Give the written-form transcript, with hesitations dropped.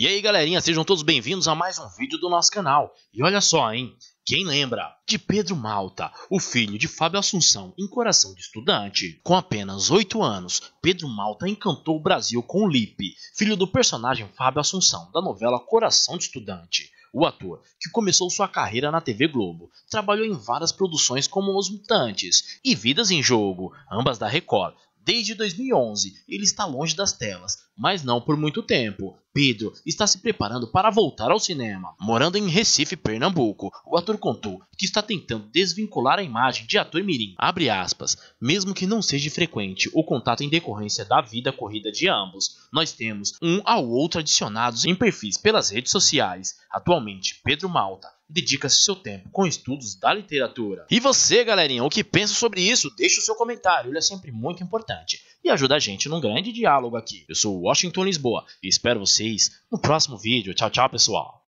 E aí galerinha, sejam todos bem-vindos a mais um vídeo do nosso canal. E olha só, hein, quem lembra de Pedro Malta, o filho de Fábio Assunção em Coração de Estudante? Com apenas 8 anos, Pedro Malta encantou o Brasil com o Lipe, filho do personagem Fábio Assunção da novela Coração de Estudante. O ator, que começou sua carreira na TV Globo, trabalhou em várias produções como Os Mutantes e Vidas em Jogo, ambas da Record. Desde 2011, ele está longe das telas, mas não por muito tempo. Pedro está se preparando para voltar ao cinema. Morando em Recife, Pernambuco, o ator contou que está tentando desvincular a imagem de ator mirim. Abre aspas, mesmo que não seja frequente o contato em decorrência da vida corrida de ambos, nós temos um ao outro adicionados em perfis pelas redes sociais. Atualmente, Pedro Malta dedica-se seu tempo com estudos da literatura. E você, galerinha, o que pensa sobre isso? Deixa o seu comentário, ele é sempre muito importante e ajuda a gente num grande diálogo aqui. Eu sou o Washington Lisboa e espero vocês no próximo vídeo. Tchau, tchau, pessoal!